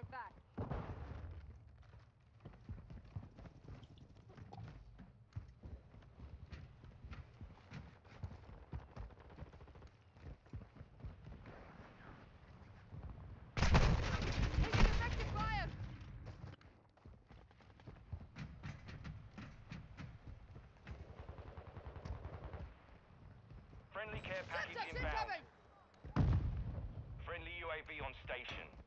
your back. Friendly care package inbound. Friendly UAV on station.